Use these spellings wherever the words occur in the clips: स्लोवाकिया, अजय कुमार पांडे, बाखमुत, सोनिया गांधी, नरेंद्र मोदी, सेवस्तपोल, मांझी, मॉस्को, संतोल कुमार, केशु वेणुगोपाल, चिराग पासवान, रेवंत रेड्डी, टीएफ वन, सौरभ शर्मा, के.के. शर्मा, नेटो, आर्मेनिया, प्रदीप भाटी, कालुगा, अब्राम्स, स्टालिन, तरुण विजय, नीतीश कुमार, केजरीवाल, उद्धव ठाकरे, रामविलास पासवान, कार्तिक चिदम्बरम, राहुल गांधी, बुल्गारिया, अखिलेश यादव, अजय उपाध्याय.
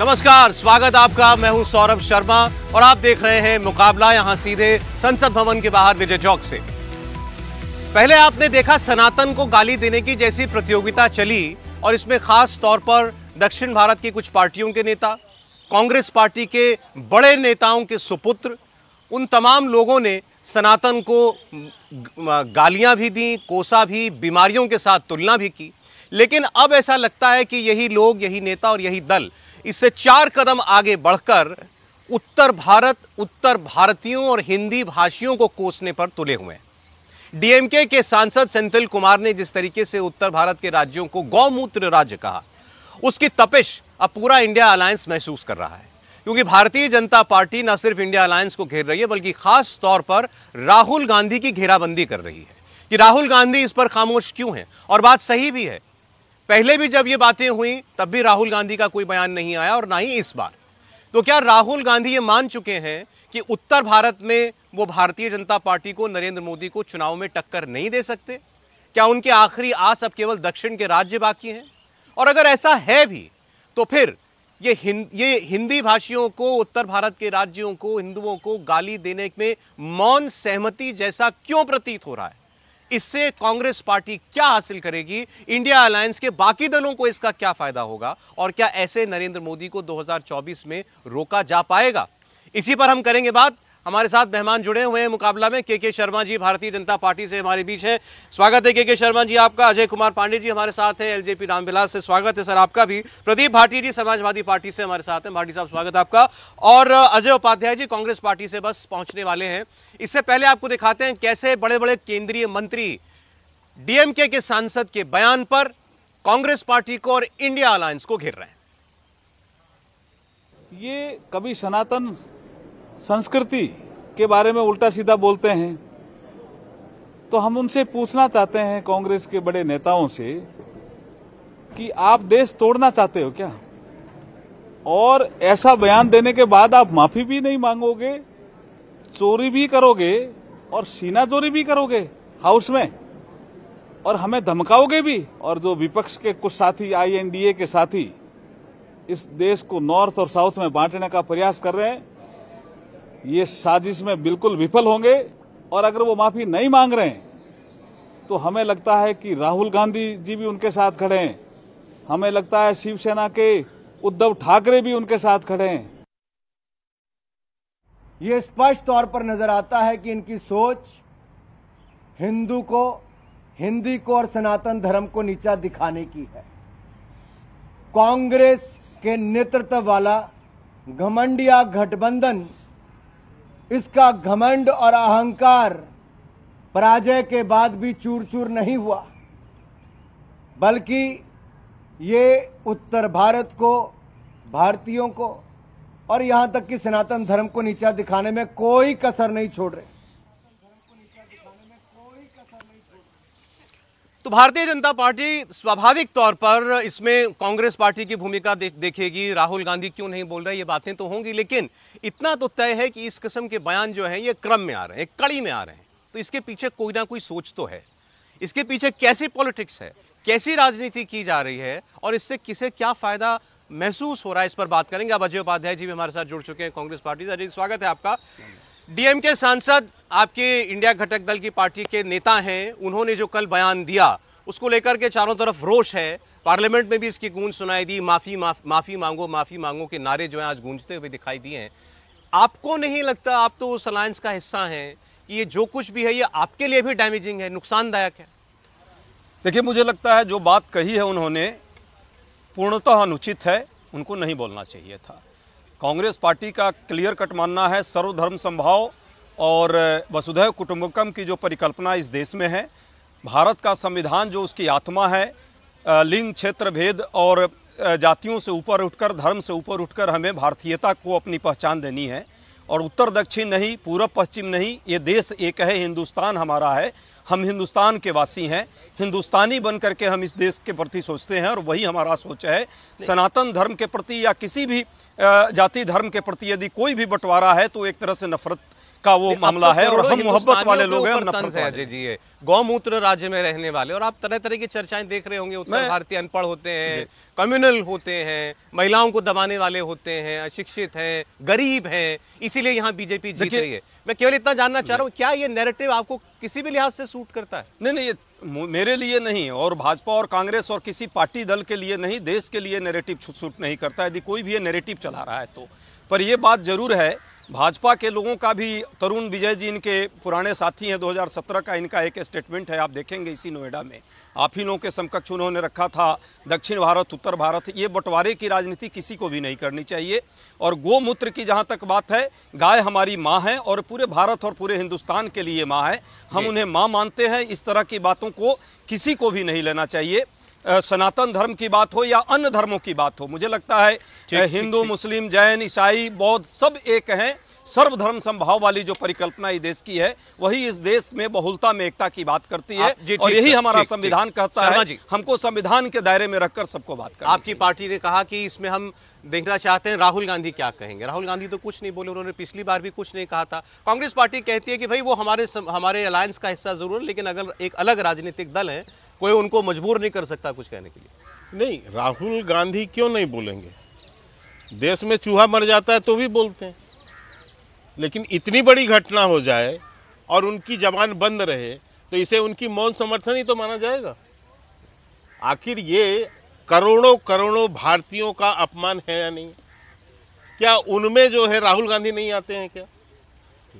नमस्कार, स्वागत आपका। मैं हूं सौरभ शर्मा और आप देख रहे हैं मुकाबला, यहां सीधे संसद भवन के बाहर विजय चौक से। पहले आपने देखा सनातन को गाली देने की जैसी प्रतियोगिता चली और इसमें खास तौर पर दक्षिण भारत की कुछ पार्टियों के नेता, कांग्रेस पार्टी के बड़े नेताओं के सुपुत्र, उन तमाम लोगों ने सनातन को गालियाँ भी दी, कोसा भी, बीमारियों के साथ तुलना भी की। लेकिन अब ऐसा लगता है कि यही लोग, यही नेता और यही दल इससे चार कदम आगे बढ़कर उत्तर भारत, उत्तर भारतीयों और हिंदी भाषियों को कोसने पर तुले हुए हैं। डीएमके के सांसद संतोल कुमार ने जिस तरीके से उत्तर भारत के राज्यों को गौमूत्र राज्य कहा, उसकी तपिश अब पूरा इंडिया अलायंस महसूस कर रहा है, क्योंकि भारतीय जनता पार्टी न सिर्फ इंडिया अलायंस को घेर रही है बल्कि खास तौर पर राहुल गांधी की घेराबंदी कर रही है। कि राहुल गांधी इस पर खामोश क्यों है, और बात सही भी है। पहले भी जब ये बातें हुई तब भी राहुल गांधी का कोई बयान नहीं आया और ना ही इस बार। तो क्या राहुल गांधी ये मान चुके हैं कि उत्तर भारत में वो भारतीय जनता पार्टी को, नरेंद्र मोदी को चुनाव में टक्कर नहीं दे सकते? क्या उनके आखिरी आस अब केवल दक्षिण के राज्य बाकी हैं? और अगर ऐसा है भी तो फिर ये हिंदी भाषियों को, उत्तर भारत के राज्यों को, हिंदुओं को गाली देने में मौन सहमति जैसा क्यों प्रतीत हो रहा है? इससे कांग्रेस पार्टी क्या हासिल करेगी? इंडिया अलायंस के बाकी दलों को इसका क्या फायदा होगा? और क्या ऐसे नरेंद्र मोदी को 2024 में रोका जा पाएगा? इसी पर हम करेंगे बात। हमारे साथ मेहमान जुड़े हुए हैं मुकाबला में। के.के. शर्मा जी भारतीय जनता पार्टी से हमारे बीच हैं, स्वागत है के.के. शर्मा जी आपका। अजय कुमार पांडे जी हमारे साथ हैं एलजेपी रामविलास से, स्वागत है सर आपका भी। प्रदीप भाटी जी समाजवादी पार्टी से हमारे साथ हैं, भाटी साहब स्वागत आपका। और अजय उपाध्याय जी कांग्रेस पार्टी से बस पहुंचने वाले हैं। इससे पहले आपको दिखाते हैं कैसे बड़े बड़े केंद्रीय मंत्री डीएमके के सांसद के बयान पर कांग्रेस पार्टी को और इंडिया अलायंस को घेर रहे हैं। ये कभी सनातन संस्कृति के बारे में उल्टा सीधा बोलते हैं, तो हम उनसे पूछना चाहते हैं, कांग्रेस के बड़े नेताओं से, कि आप देश तोड़ना चाहते हो क्या? और ऐसा बयान देने के बाद आप माफी भी नहीं मांगोगे, चोरी भी करोगे और सीनाजोरी भी करोगे हाउस में, और हमें धमकाओगे भी। और जो विपक्ष के कुछ साथी, आईएनडीए के साथी, इस देश को नॉर्थ और साउथ में बांटने का प्रयास कर रहे हैं, ये साजिश में बिल्कुल विफल होंगे। और अगर वो माफी नहीं मांग रहे हैं तो हमें लगता है कि राहुल गांधी जी भी उनके साथ खड़े हैं, हमें लगता है शिवसेना के उद्धव ठाकरे भी उनके साथ खड़े हैं। ये स्पष्ट तौर पर नजर आता है कि इनकी सोच हिंदू को, हिंदी को और सनातन धर्म को नीचा दिखाने की है। कांग्रेस के नेतृत्व वाला घमंडिया गठबंधन, इसका घमंड और अहंकार पराजय के बाद भी चूर चूर नहीं हुआ, बल्कि ये उत्तर भारत को, भारतीयों को और यहाँ तक कि सनातन धर्म को नीचा दिखाने में कोई कसर नहीं छोड़ रहे। तो भारतीय जनता पार्टी स्वाभाविक तौर पर इसमें कांग्रेस पार्टी की भूमिका देखेगी। राहुल गांधी क्यों नहीं बोल रहे, ये बातें तो होंगी, लेकिन इतना तो तय है कि इस किस्म के बयान जो हैं ये क्रम में आ रहे हैं, कड़ी में आ रहे हैं। तो इसके पीछे कोई ना कोई सोच तो है, इसके पीछे कैसी पॉलिटिक्स है, कैसी राजनीति की जा रही है और इससे किसे क्या फायदा महसूस हो रहा है, इस पर बात करेंगे। अब अजय उपाध्याय जी भी हमारे साथ जुड़ चुके हैं कांग्रेस पार्टी से। अजय, स्वागत है आपका। डीएमके सांसद, आपके इंडिया घटक दल की पार्टी के नेता हैं, उन्होंने जो कल बयान दिया उसको लेकर के चारों तरफ रोष है। पार्लियामेंट में भी इसकी गूंज सुनाई दी, माफ़ी मांगो के नारे जो हैं आज गूंजते हुए दिखाई दिए हैं। आपको नहीं लगता, आप तो उस अलायंस का हिस्सा हैं, कि ये जो कुछ भी है ये आपके लिए भी डैमेजिंग है, नुकसानदायक है? देखिए, मुझे लगता है जो बात कही है उन्होंने पूर्णतः अनुचित है, उनको नहीं बोलना चाहिए था। कांग्रेस पार्टी का क्लियर कट मानना है सर्वधर्म समभाव और वसुधैव कुटुंबकम की जो परिकल्पना इस देश में है, भारत का संविधान जो उसकी आत्मा है, लिंग, क्षेत्र भेद और जातियों से ऊपर उठकर, धर्म से ऊपर उठकर हमें भारतीयता को अपनी पहचान देनी है। और उत्तर दक्षिण नहीं, पूरब पश्चिम नहीं, ये देश एक है, हिंदुस्तान हमारा है, हम हिंदुस्तान के वासी हैं, हिंदुस्तानी बन करके हम इस देश के प्रति सोचते हैं और वही हमारा सोच है। सनातन धर्म के प्रति या किसी भी जाति धर्म के प्रति यदि कोई भी बंटवारा है तो एक तरह से नफरत का वो मामला है और हम मोहब्बत वाले लोग हैं। अजय जी है गौमूत्र राज्य में रहने वाले और आप तरह तरह की चर्चाएं देख रहे होंगे, उत्तर भारतीय अनपढ़ होते हैं, कम्युनल होते हैं, महिलाओं को दबाने वाले होते हैं, अशिक्षित हैं, गरीब हैं, इसीलिए यहाँ बीजेपी जीत रही है। मैं केवल इतना जानना चाह रहा हूँ, क्या ये नैरेटिव आपको किसी भी लिहाज से सूट करता है? नहीं नहीं, मेरे लिए नहीं और भाजपा और कांग्रेस और किसी पार्टी दल के लिए नहीं, देश के लिए नैरेटिव सूट नहीं करता यदि कोई भी ये नैरेटिव चला रहा है तो। पर यह बात जरूर है, भाजपा के लोगों का भी, तरुण विजय जी इनके पुराने साथी हैं, 2017 का इनका एक स्टेटमेंट है, आप देखेंगे इसी नोएडा में आप ही लोगों के समकक्ष उन्होंने रखा था, दक्षिण भारत उत्तर भारत, ये बंटवारे की राजनीति किसी को भी नहीं करनी चाहिए। और गोमूत्र की जहाँ तक बात है, गाय हमारी माँ है और पूरे भारत और पूरे हिंदुस्तान के लिए माँ है, हम उन्हें माँ मानते हैं। इस तरह की बातों को किसी को भी नहीं लेना चाहिए, सनातन धर्म की बात हो या अन्य धर्मों की बात हो। मुझे लगता है हिंदू मुस्लिम जैन ईसाई बौद्ध सब एक हैं, सर्वधर्म संभाव वाली जो परिकल्पना इस देश की है वही इस देश में बहुलता में एकता की बात करती है और यही हमारा संविधान कहता है। हमको संविधान के दायरे में रखकर सबको बात करनी। आपकी पार्टी ने कहा कि इसमें हम देखना चाहते हैं राहुल गांधी क्या कहेंगे। राहुल गांधी तो कुछ नहीं बोले, उन्होंने पिछली बार भी कुछ नहीं कहा था। कांग्रेस पार्टी कहती है कि भाई वो हमारे अलायंस का हिस्सा जरूर है, लेकिन अगर एक अलग राजनीतिक दल है, कोई उनको मजबूर नहीं कर सकता कुछ कहने के लिए। नहीं, राहुल गांधी क्यों नहीं बोलेंगे? देश में चूहा मर जाता है तो भी बोलते हैं, लेकिन इतनी बड़ी घटना हो जाए और उनकी जबान बंद रहे तो इसे उनकी मौन समर्थन ही तो माना जाएगा। आखिर ये करोड़ों करोड़ों भारतीयों का अपमान है या नहीं? क्या उनमें जो है राहुल गांधी नहीं आते हैं? क्या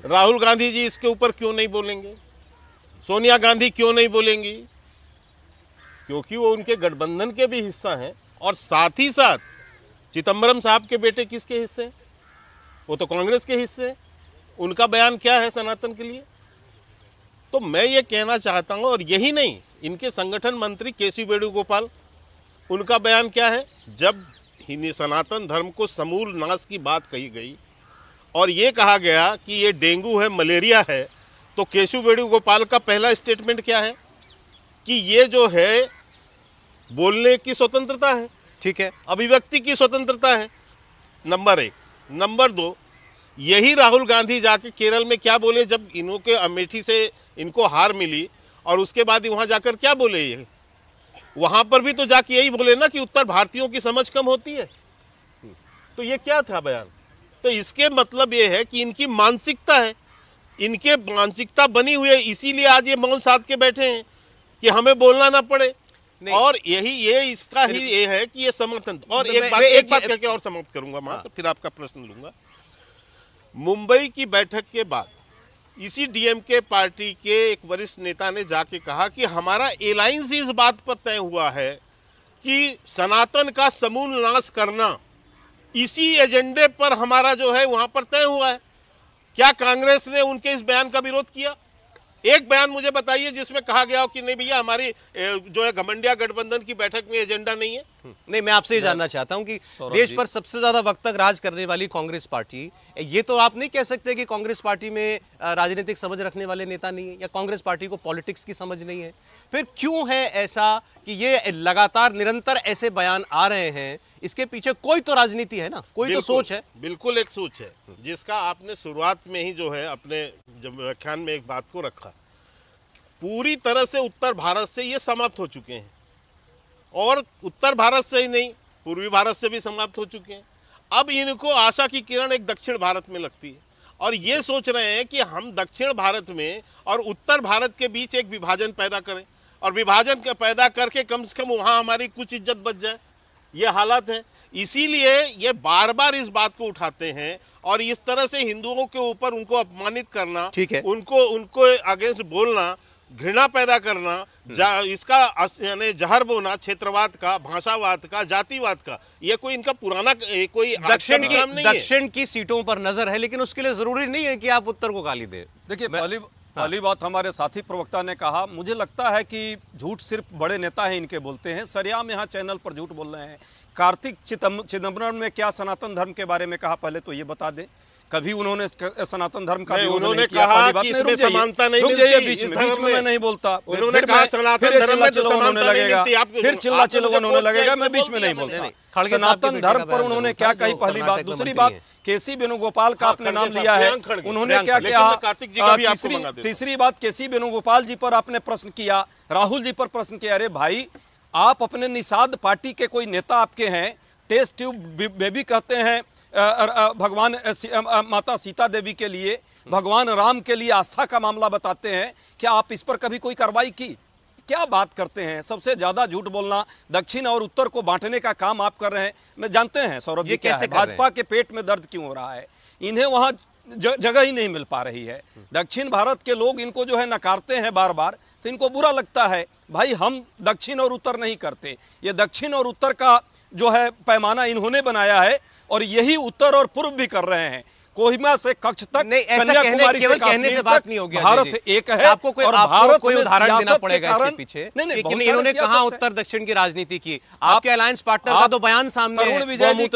राहुल गांधी जी इसके ऊपर क्यों नहीं बोलेंगे? सोनिया गांधी क्यों नहीं बोलेंगी? क्योंकि वो उनके गठबंधन के भी हिस्सा हैं और साथ ही साथ चिदम्बरम साहब के बेटे किसके हिस्से हैं? वो तो कांग्रेस के हिस्से हैं। उनका बयान क्या है सनातन के लिए? तो मैं ये कहना चाहता हूँ, और यही नहीं, इनके संगठन मंत्री केशु वेणुगोपाल, उनका बयान क्या है? जब सनातन धर्म को समूल नाश की बात कही गई और ये कहा गया कि ये डेंगू है मलेरिया है, तो केशु वेणुगोपाल का पहला स्टेटमेंट क्या है कि ये जो है बोलने की स्वतंत्रता है, ठीक है, अभिव्यक्ति की स्वतंत्रता है, नंबर एक। नंबर दो, यही राहुल गांधी जाके केरल में क्या बोले जब इनके अमेठी से इनको हार मिली और उसके बाद वहाँ जाकर क्या बोले? ये वहाँ पर भी तो जाके यही बोले ना कि उत्तर भारतीयों की समझ कम होती है। तो ये क्या था बयान? तो इसके मतलब ये है कि इनकी मानसिकता है, इनके मानसिकता बनी हुई है, इसीलिए आज ये मौन साध के बैठे हैं कि हमें बोलना ना पड़े। और यही ये इसका ही ये है कि ये समर्थन। और एक बात करके और समाप्त करूंगा मां, तो फिर आपका प्रश्न लूंगा। मुंबई की बैठक के बाद इसी डीएमके पार्टी के एक वरिष्ठ नेता ने जाके कहा कि हमारा एलायंस इस बात पर तय हुआ है कि सनातन का समूल नाश करना, इसी एजेंडे पर हमारा जो है वहां पर तय हुआ है। क्या कांग्रेस ने उनके इस बयान का विरोध किया? एक बयान मुझे बताइए जिसमें कहा गया हो कि नहीं भैया हमारी जो है घमंडिया गठबंधन की बैठक में एजेंडा नहीं है। नहीं, मैं आपसे ये जानना चाहता हूं कि देश पर सबसे ज्यादा वक्त तक राज करने वाली कांग्रेस पार्टी, ये तो आप नहीं कह सकते कि कांग्रेस पार्टी में राजनीतिक समझ रखने वाले नेता नहीं है या कांग्रेस पार्टी को पॉलिटिक्स की समझ नहीं है, फिर क्यों है ऐसा कि ये लगातार निरंतर ऐसे बयान आ रहे हैं? इसके पीछे कोई तो राजनीति है ना, कोई तो सोच है। बिल्कुल एक सोच है, जिसका आपने शुरुआत में ही जो है अपने जब व्याख्यान में एक बात को रखा, पूरी तरह से उत्तर भारत से ये समाप्त हो चुके हैं और उत्तर भारत से ही नहीं पूर्वी भारत से भी समाप्त हो चुके हैं। अब इनको आशा की किरण एक दक्षिण भारत में लगती है और ये सोच रहे हैं कि हम दक्षिण भारत में और उत्तर भारत के बीच एक विभाजन पैदा करें और विभाजन पैदा करके कम से कम वहाँ हमारी कुछ इज्जत बच जाए। ये हालत है, इसीलिए ये बार बार इस बात को उठाते हैं और इस तरह से हिंदुओं के ऊपर उनको अपमानित करना, ठीक है, उनको अगेंस्ट बोलना, घृणा पैदा करना, इसका यानी जहर बोना, क्षेत्रवाद का, भाषावाद का, जातिवाद का, ये कोई इनका पुराना कोई दक्षिण काम नहीं है। दक्षिण की सीटों पर नजर है, लेकिन उसके लिए जरूरी नहीं है कि आप उत्तर को गाली दें। देखिए, पहली बात हमारे साथी प्रवक्ता ने कहा, मुझे लगता है कि झूठ सिर्फ बड़े नेता हैं इनके बोलते हैं, सरेआम यहाँ चैनल पर झूठ बोल रहे हैं। कार्तिक चिदम्बरम ने क्या सनातन धर्म के बारे में कहा, पहले तो ये बता दें। कभी उन्होंने सनातन धर्म का उन्होंने कहा कि इसमें समानता नहीं मिलती, बीच में मैं नहीं बोलता, उन्होंने कहा सनातन धर्म में तो समानता नहीं मिलती, आपको फिर चिल्ला चिल्ला उन्होंने लगेगा, मैं बीच में नहीं बोलता। सनातन धर्म पर उन्होंने क्या कही, पहली बात। दूसरी बात केसी वेणुगोपाल का आपने नाम लिया है, उन्होंने क्या किया? तीसरी बात, केसी वेणुगोपाल जी पर आपने प्रश्न किया, राहुल जी पर प्रश्न किया। अरे भाई, आप अपने निषाद पार्टी के कोई नेता आपके हैं, टेस्ट ट्यूब बेबी कहते हैं भगवान माता सीता देवी के लिए, भगवान राम के लिए आस्था का मामला बताते हैं। क्या आप इस पर कभी कोई कार्रवाई की? क्या बात करते हैं, सबसे ज्यादा झूठ बोलना, दक्षिण और उत्तर को बांटने का काम आप कर रहे हैं। मैं जानते हैं सौरभ जी कैसे भाजपा के पेट में दर्द क्यों हो रहा है, इन्हें वहां जगह ही नहीं मिल पा रही है। दक्षिण भारत के लोग इनको जो है नकारते हैं बार बार, तो इनको बुरा लगता है। भाई, हम दक्षिण और उत्तर नहीं करते, ये दक्षिण और उत्तर का जो है पैमाना इन्होंने बनाया है, और यही उत्तर और पूर्व भी कर रहे हैं। कोहिमा से कच्छ तक, कन्याकुमारी से कश्मीर तक, भारत एक है। आपको कोई, और भारत कोई उदाहरण देना पड़ेगा इसके पीछे। लेकिन इन्होंने कहा उत्तर दक्षिण की राजनीति की। आपके अलायंस पार्टनर का तो बयान सामने है। तरुण विजय जी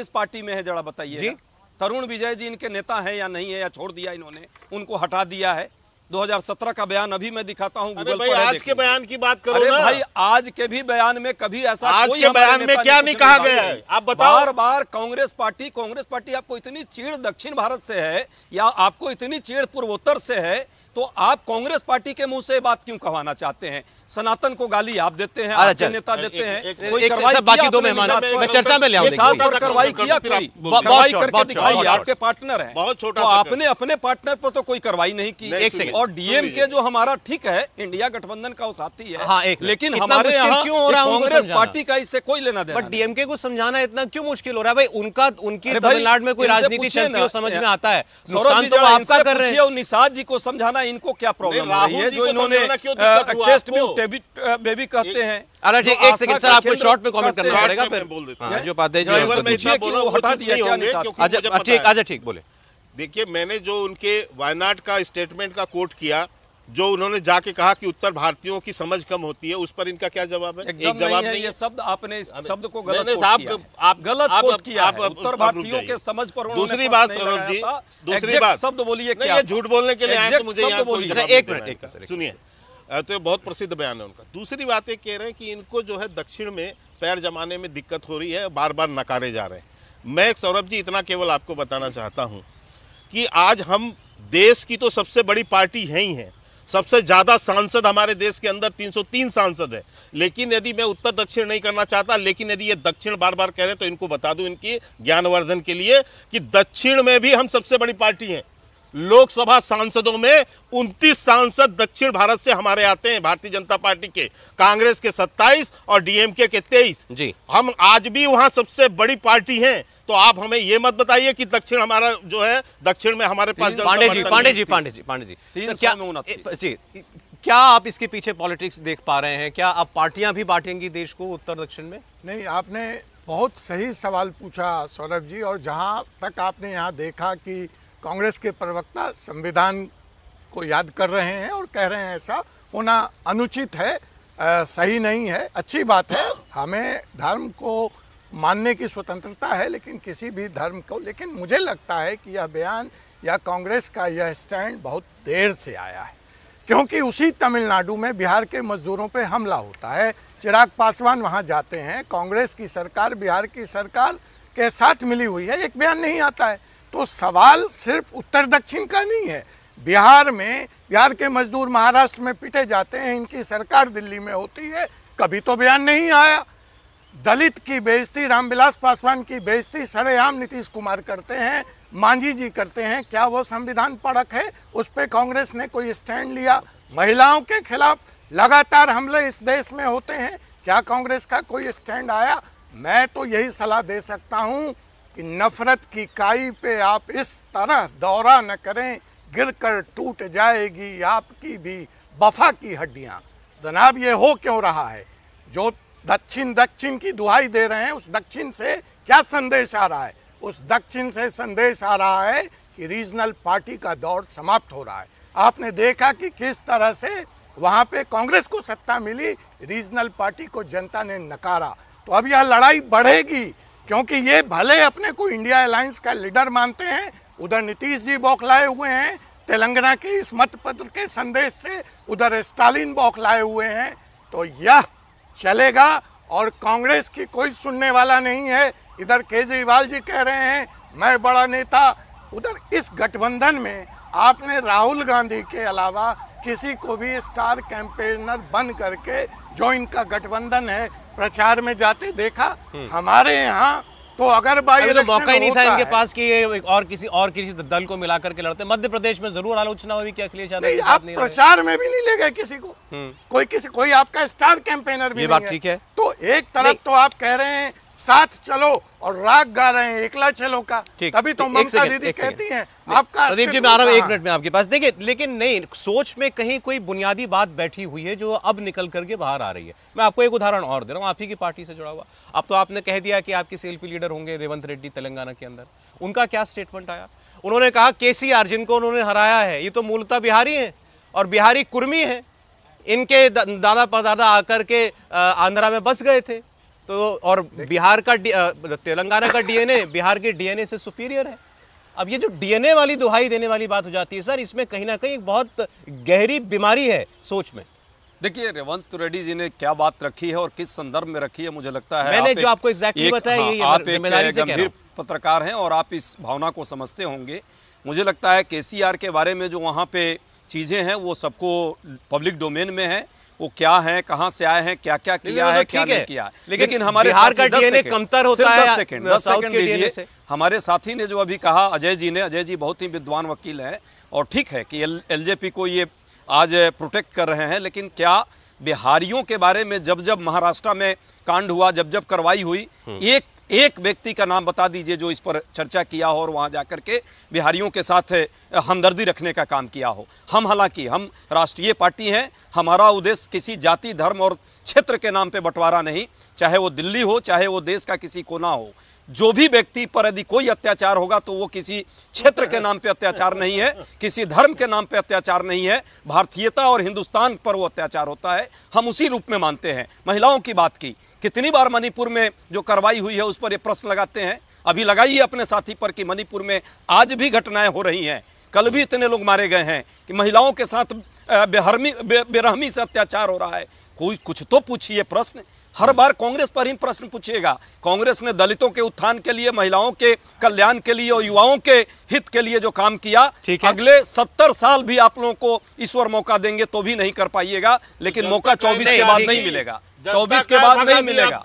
किस पार्टी में है, जरा बताइए। तरुण विजय जी इनके नेता है या नहीं है, या छोड़ दिया इन्होंने, उनको हटा दिया है? 2017 का बयान अभी मैं दिखाता हूं। अरे भाई, आज के बयान की बात करो ना। भाई, आज के भी बयान में कभी ऐसा, आज कोई के बयान में क्या नहीं कहा गया है, आप बताओ। बार बार कांग्रेस पार्टी आपको इतनी चीड़ दक्षिण भारत से है, या आपको इतनी चीड़ पूर्वोत्तर से है, तो आप कांग्रेस पार्टी के मुंह से बात क्यों कहवाना चाहते हैं? सनातन को गाली आप देते हैं, आपके नेता देते हैं। कोई कार्रवाई, दो मेहमान मैं चर्चा में ले आऊंगा, साथ पर कार्रवाई किया, कार्रवाई करके दिखाई। आपके पार्टनर हैं, बहुत छोटा, तो आपने अपने पार्टनर पर तो कोई कार्रवाई नहीं की। और डीएम के जो हमारा, ठीक है, इंडिया गठबंधन का वो साथी है, लेकिन हमारे यहाँ कांग्रेस पार्टी का इससे कोई लेना देना नहीं। डीएमके को समझाना इतना क्यों मुश्किल हो रहा है भाई? उनका, उनकी तमिलनाडु में कोई राजनीति चलती है, समझ में आता है। निषाद जी को समझाना इनको क्या प्रॉब्लम है, जो इन्होंने टेस्ट में बेबी कहते हैं। एक सेकंड सर, आपको शॉर्ट में कमेंट करना पड़ेगा, फिर बोल देते हैं। जो बात है जी, ठीक बोले। देखिए, मैंने जो उनके वायनाड का स्टेटमेंट का कोट किया, जो उन्होंने जाके कहा कि उत्तर भारतीयों की समझ कम होती है, उस पर इनका क्या जवाब है? एक जवाब नहीं है। ये शब्द आपने, इस शब्द को गलत कोट किया, आप गलत कोट किया, उत्तर भारतीयों के समझ पर। दूसरी बात सौरभ जी, दूसरी बात शब्द बोलिए, क्या झूठ बोलने के लिए आए? मुझे सुनिए, तो बहुत प्रसिद्ध बयान है उनका। दूसरी बात ये कह रहे हैं कि इनको जो है दक्षिण में पैर जमाने में दिक्कत हो रही है, बार बार नकारे जा रहे हैं। मैं सौरभ जी इतना केवल आपको बताना चाहता हूं कि आज हम देश की तो सबसे बड़ी पार्टी है ही है, सबसे ज़्यादा सांसद हमारे देश के अंदर 303 सांसद है। लेकिन यदि मैं उत्तर दक्षिण नहीं करना चाहता, लेकिन यदि ये दक्षिण बार बार कह रहे हैं, तो इनको बता दूं इनकी ज्ञानवर्धन के लिए कि दक्षिण में भी हम सबसे बड़ी पार्टी हैं। लोकसभा सांसदों में 29 सांसद दक्षिण भारत से हमारे आते हैं, भारतीय जनता पार्टी के, कांग्रेस के 27 और डीएमके के 23 जी। हम आज भी वहां सबसे बड़ी पार्टी हैं, तो आप हमें ये मत बताइए कि दक्षिण हमारा जो है, दक्षिण में हमारे पास पांडे जी। क्या आप इसके पीछे पॉलिटिक्स देख पा रहे हैं? क्या आप पार्टियां भी बांटेंगी देश को उत्तर दक्षिण में? नहीं, आपने बहुत सही सवाल पूछा सौरभ जी। और जहाँ तक आपने यहाँ देखा कि कांग्रेस के प्रवक्ता संविधान को याद कर रहे हैं और कह रहे हैं ऐसा होना अनुचित है, सही नहीं है। अच्छी बात है, हमें धर्म को मानने की स्वतंत्रता है, लेकिन किसी भी धर्म को। लेकिन मुझे लगता है कि यह बयान या कांग्रेस का यह स्टैंड बहुत देर से आया है, क्योंकि उसी तमिलनाडु में बिहार के मजदूरों पे हमला होता है, चिराग पासवान वहाँ जाते हैं, कांग्रेस की सरकार बिहार की सरकार के साथ मिली हुई है, एक बयान नहीं आता है। तो सवाल सिर्फ उत्तर दक्षिण का नहीं है। बिहार में बिहार के मजदूर महाराष्ट्र में पिटे जाते हैं, इनकी सरकार दिल्ली में होती है, कभी तो बयान नहीं आया। दलित की बेइज्जती, रामविलास पासवान की बेइज्जती सरेआम नीतीश कुमार करते हैं, मांझी जी करते हैं, क्या वो संविधान परख है? उस पर कांग्रेस ने कोई स्टैंड लिया? महिलाओं के खिलाफ लगातार हमले इस देश में होते हैं, क्या कांग्रेस का कोई स्टैंड आया? मैं तो यही सलाह दे सकता हूँ कि नफरत की काई पे आप इस तरह दौरा न करें, गिरकर टूट जाएगी आपकी भी बफा की हड्डियां। जनाब, ये हो क्यों रहा है? जो दक्षिण दक्षिण की दुहाई दे रहे हैं, उस दक्षिण से क्या संदेश आ रहा है? उस दक्षिण से संदेश आ रहा है कि रीजनल पार्टी का दौर समाप्त हो रहा है। आपने देखा कि किस तरह से वहाँ पे कांग्रेस को सत्ता मिली, रीजनल पार्टी को जनता ने नकारा। तो अब यह लड़ाई बढ़ेगी, क्योंकि ये भले अपने को इंडिया अलायंस का लीडर मानते हैं, उधर नीतीश जी बौखलाए हुए हैं, तेलंगाना के इस मत पत्र के संदेश से उधर स्टालिन बौखलाए हुए हैं। तो यह चलेगा और कांग्रेस की कोई सुनने वाला नहीं है। इधर केजरीवाल जी कह रहे हैं मैं बड़ा नेता, उधर इस गठबंधन में आपने राहुल गांधी के अलावा किसी को भी स्टार कैंपेनर बन करके जो इनका गठबंधन है प्रचार में जाते देखा। हमारे यहाँ तो अगर भाई तो मौका ही नहीं था इनके पास कि ये और किसी दल को मिलाकर के लड़ते। मध्य प्रदेश में जरूर आलोचना हुई कि अखिलेश यादव आप प्रचार में भी नहीं ले गए किसी को, कोई आपका स्टार कैंपेनर भी नहीं, ठीक है। तो एक तरफ तो आप कह रहे हैं साथ चलो और राग गा रहे हैं एकला चलो का, तभी तो ममता दीदी कहती हैं आपका प्रदीप जी मैं आ रहा हूं 1 मिनट में आपके पास। देखिए लेकिन नहीं, सोच में कहीं कोई बुनियादी बात बैठी हुई है जो अब निकल करके बाहर आ रही है। मैं आपको एक उदाहरण और दे रहा हूं आप ही की पार्टी से जुड़ा हुआ। अब तो आपने कह दिया कि आपके सीएलपी लीडर होंगे रेवंत रेड्डी तेलंगाना के अंदर, उनका क्या स्टेटमेंट आया? उन्होंने कहा केसीआर जिनको उन्होंने हराया है ये तो मूलतः बिहारी हैं और बिहारी कुर्मी हैं, इनके दादा परदादा आकर के आंध्रा में बस गए थे, तो और बिहार का तेलंगाना का डीएनए बिहार के डीएनए से सुपीरियर है। अब ये जो डीएनए वाली दुहाई देने वाली बात हो जाती है सर, इसमें कहीं ना कहीं बहुत गहरी बीमारी है सोच में। देखिए रेवंत रेड्डी जी ने क्या बात रखी है और किस संदर्भ में रखी है, मुझे लगता है मैंने जो आपको एग्जैक्टली बताया यही है। आप एक गंभीर पत्रकार हैं और आप इस भावना को समझते होंगे। मुझे लगता है केसीआर के बारे में जो वहाँ पे चीज़ें हैं वो सबको पब्लिक डोमेन में है, वो क्या है, कहां से आए हैं, क्या क्या किया है, क्या नहीं किया है। लेकिन हमारे बिहार का डीएनए कमतर होता है। 10 सेकंड दीजिए। हमारे साथी ने जो अभी कहा अजय जी ने, अजय जी बहुत ही विद्वान वकील हैं और ठीक है कि एलजेपी को ये आज प्रोटेक्ट कर रहे हैं, लेकिन क्या बिहारियों के बारे में जब जब महाराष्ट्र में कांड हुआ, जब जब कार्रवाई हुई, एक व्यक्ति का नाम बता दीजिए जो इस पर चर्चा किया हो और वहाँ जाकर के बिहारियों के साथ हमदर्दी रखने का काम किया हो। हम हालांकि हम राष्ट्रीय पार्टी हैं, हमारा उद्देश्य किसी जाति, धर्म और क्षेत्र के नाम पे बंटवारा नहीं, चाहे वो दिल्ली हो चाहे वो देश का किसी कोना हो। जो भी व्यक्ति पर यदि कोई अत्याचार होगा तो वो किसी क्षेत्र के नाम पे अत्याचार नहीं है, किसी धर्म के नाम पे अत्याचार नहीं है, भारतीयता और हिंदुस्तान पर वो अत्याचार होता है, हम उसी रूप में मानते हैं। महिलाओं की बात की, कितनी बार मणिपुर में जो कार्रवाई हुई है उस पर ये प्रश्न लगाते हैं, अभी लगाइए अपने साथी पर कि मणिपुर में आज भी घटनाएं हो रही हैं, कल भी इतने लोग मारे गए हैं कि महिलाओं के साथ बेरहमी से अत्याचार हो रहा है। कोई कुछ तो पूछिए प्रश्न, हर बार कांग्रेस पर ही प्रश्न पूछिएगा। कांग्रेस ने दलितों के उत्थान के लिए, महिलाओं के कल्याण के लिए और युवाओं के हित के लिए जो काम किया, अगले 70 साल भी आप लोगों को ईश्वर मौका देंगे तो भी नहीं कर पाइएगा, लेकिन मौका 24 के बाद नहीं मिलेगा, 24 के बाद नहीं मिलेगा,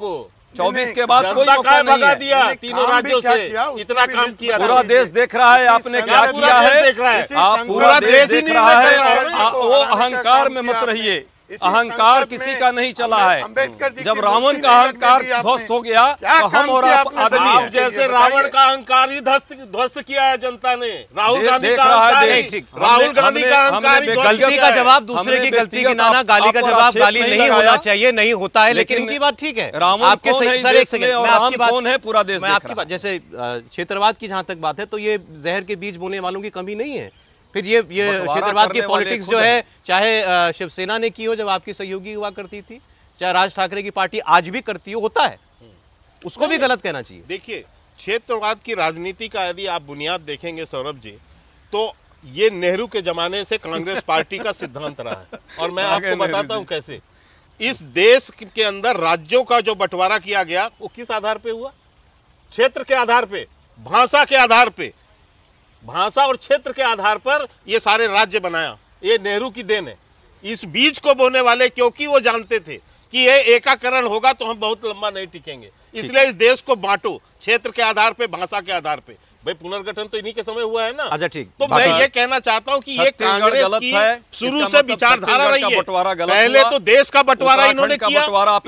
24 के बाद कोई मौका नहीं है। तीनों राज्यों से इतना काम किया, पूरा देश देख रहा है आपने क्या किया है, आप पूरा देश देख रहा है। वो अहंकार में मत रहिए, अहंकार किसी का नहीं चला है। जब रावण का अहंकार ध्वस्त हो गया तो हम और आप आदमी, जैसे रावण का अहंकार ही ध्वस्त किया है जनता ने, राहुल गांधी का अहंकार। गलती का जवाब दूसरे की गलती के नाना, गाली का जवाब गाली नहीं होना चाहिए, नहीं होता है, लेकिन इनकी बात ठीक है। आपके कौन है पूरा देश, आपकी बात। जैसे क्षेत्रवाद की जहाँ तक बात है तो ये जहर के बीज बोने वालों की कमी नहीं है। फिर ये क्षेत्रवाद की पॉलिटिक्स जो है, चाहे शिवसेना ने की हो जब आपकी सहयोगी हुआ करती थी, चाहे राज ठाकरे की पार्टी आज भी करती हो, होता है, उसको भी गलत कहना चाहिए। देखिए क्षेत्रवाद की राजनीति का यदि आप बुनियाद देखेंगे सौरभ जी, तो ये नेहरू के जमाने से कांग्रेस पार्टी का सिद्धांत रहा है। और मैं आपको बताता हूँ कैसे इस देश के अंदर राज्यों का जो बंटवारा किया गया वो किस आधार पर हुआ? क्षेत्र के आधार पर, भाषा के आधार पर, भाषा और क्षेत्र के आधार पर ये सारे राज्य बनाया। ये नेहरू की देन है, इस बीज को बोने वाले, क्योंकि वो जानते थे कि ये एकाकरण होगा तो हम बहुत लंबा नहीं टिकेंगे, इसलिए इस देश को बांटो क्षेत्र के आधार पे, भाषा के आधार पे। भाई पुनर्गठन तो इन्हीं के समय हुआ है ना। अच्छा ठीक, तो मैं ये कहना चाहता हूँ कि ये कांग्रेस की शुरू से विचारधारा रही है। पहले तो देश का बंटवारा इन्होंने किया,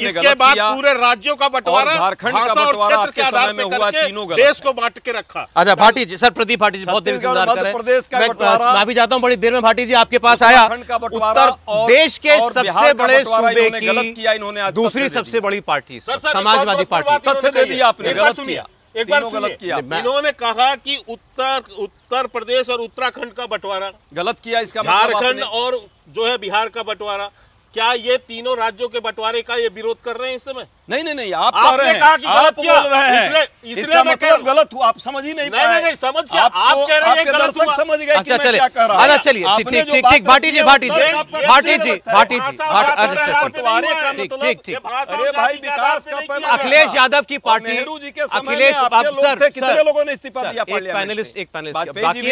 इसके बाद पूरे राज्यों का बंटवारा, झारखंड का बंटवारा आपके समय में हुआ, तीनों देश को बांट के रखा। अच्छा भाटी जी, सर प्रदीप भाटी जी बहुत देर से इंतजार कर रहे हैं, मैं भी जाता हूँ बड़ी देर में। भाटी जी आपके पास आया, देश के सबसे बड़े सूबे की दूसरी सबसे बड़ी पार्टी समाजवादी पार्टी, तथ्य दे दिया आपने, गलत किया, एक बार गलत किया। इन्होंने कहा कि उत्तर प्रदेश और उत्तराखंड का बंटवारा गलत किया, इसका झारखंड और जो है बिहार का बंटवारा। क्या ये तीनों राज्यों के बंटवारे का ये विरोध कर रहे हैं इस समय? नहीं, आप कह रहे हैं, आप बोल रहे हैं, इसका मतलब गलत हुआ, आप समझ ही नहीं पाए। नहीं समझ क्या, आप कह रहे हैं गलत हुआ, समझ गए कि मैं क्या कह रहा हूं। चलिए ठीक, भाटी जी, अरे भाई विकास का अखिलेश यादव की पार्टी, नेहरू जी के समय में कितने लोगों ने इस्तीफा दिया। एक पैनलिस्ट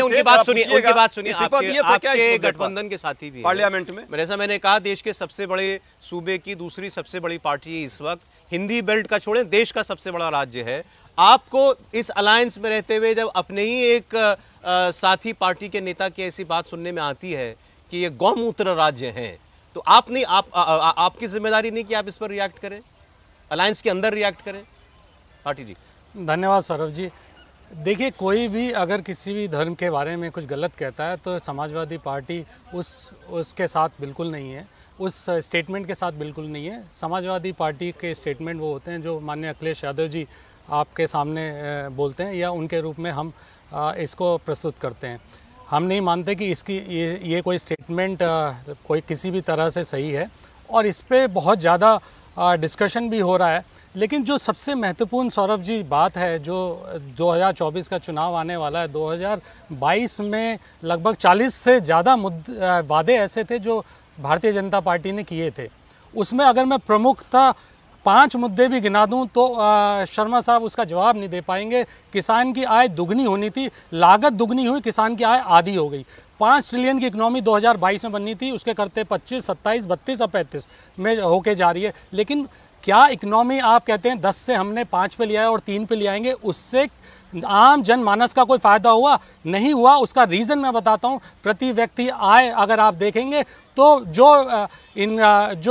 उनकी बात सुनिए, आपके गठबंधन के साथी भी पार्लियामेंट में। जैसा मैंने कहा, देश के सबसे बड़े सूबे की दूसरी सबसे बड़ी पार्टी है इस वक्त, हिंदी बेल्ट का छोड़ें देश का सबसे बड़ा राज्य है। आपको इस अलायंस में रहते हुए जब अपने ही एक साथी पार्टी के नेता की ऐसी बात सुनने में आती है कि ये गौमूत्र राज्य हैं, तो आप नहीं, आपकी जिम्मेदारी नहीं कि आप इस पर रिएक्ट करें, अलायंस के अंदर रिएक्ट करें। भाटी जी धन्यवाद। सौरभ जी देखिए, कोई भी अगर किसी भी धर्म के बारे में कुछ गलत कहता है तो समाजवादी पार्टी उसके साथ बिल्कुल नहीं है, उस स्टेटमेंट के साथ बिल्कुल नहीं है। समाजवादी पार्टी के स्टेटमेंट वो होते हैं जो माननीय अखिलेश यादव जी आपके सामने बोलते हैं, या उनके रूप में हम इसको प्रस्तुत करते हैं। हम नहीं मानते कि इसकी ये कोई स्टेटमेंट कोई किसी भी तरह से सही है, और इस पर बहुत ज़्यादा डिस्कशन भी हो रहा है। लेकिन जो सबसे महत्वपूर्ण सौरभ जी बात है, जो 2024 का चुनाव आने वाला है, 2022 में लगभग 40 से ज़्यादा वादे ऐसे थे जो भारतीय जनता पार्टी ने किए थे। उसमें अगर मैं प्रमुखता 5 मुद्दे भी गिना दूं तो शर्मा साहब उसका जवाब नहीं दे पाएंगे। किसान की आय दुगनी होनी थी, लागत दुगनी हुई, किसान की आय आधी हो गई। 5 ट्रिलियन की इकनॉमी 2022 में बननी थी, उसके करते 25, 27, 32 और 35 में होके जा रही है। लेकिन क्या इकनॉमी, आप कहते हैं 10 से हमने 5 पे लिया है और 3 पे ले आएंगे, उससे आम जनमानस का कोई फ़ायदा हुआ? नहीं हुआ। उसका रीज़न मैं बताता हूँ। प्रति व्यक्ति आय अगर आप देखेंगे तो जो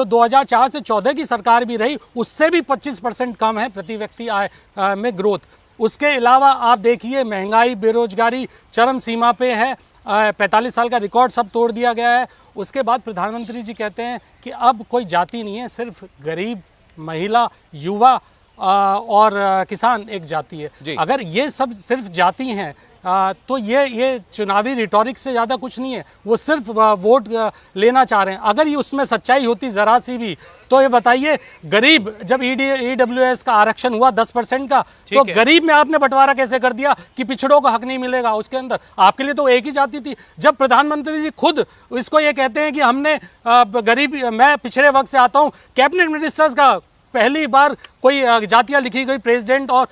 2004 से 2014 की सरकार भी रही, उससे भी 25% कम है प्रति व्यक्ति आय में ग्रोथ। उसके अलावा आप देखिए, महंगाई, बेरोजगारी चरम सीमा पे है, 45 साल का रिकॉर्ड सब तोड़ दिया गया है। उसके बाद प्रधानमंत्री जी कहते हैं कि अब कोई जाति नहीं है, सिर्फ गरीब, महिला, युवा और किसान एक जाति है। अगर ये सब सिर्फ जाति हैं तो ये चुनावी रिटोरिक से ज़्यादा कुछ नहीं है। वो सिर्फ वोट लेना चाह रहे हैं। अगर ये उसमें सच्चाई होती ज़रा सी भी, तो ये बताइए, गरीब, जब EWS का आरक्षण हुआ 10% का, तो गरीब में आपने बंटवारा कैसे कर दिया कि पिछड़ों का हक नहीं मिलेगा? उसके अंदर आपके लिए तो एक ही जाति थी। जब प्रधानमंत्री जी खुद इसको ये कहते हैं कि हमने गरीब, मैं पिछड़े वर्ग से आता हूँ, कैबिनेट मिनिस्टर्स का पहली बार कोई जातियाँ लिखी गई, प्रेसिडेंट और